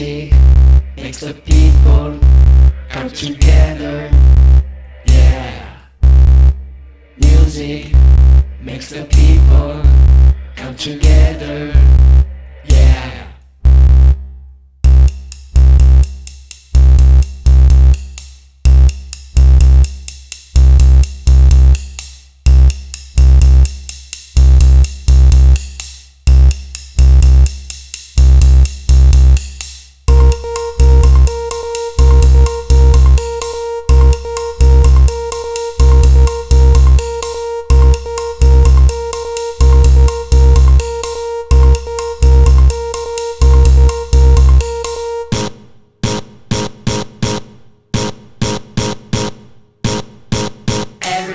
music makes the people come together. Yeah. Music makes the people come together. Yeah.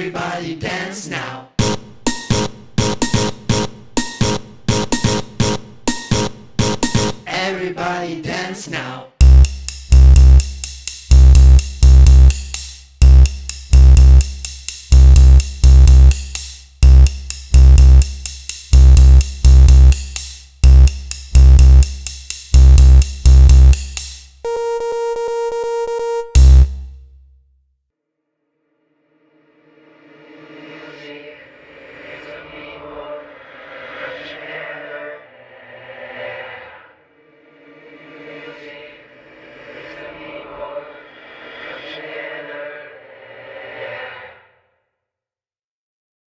Everybody dance now. Everybody dance now.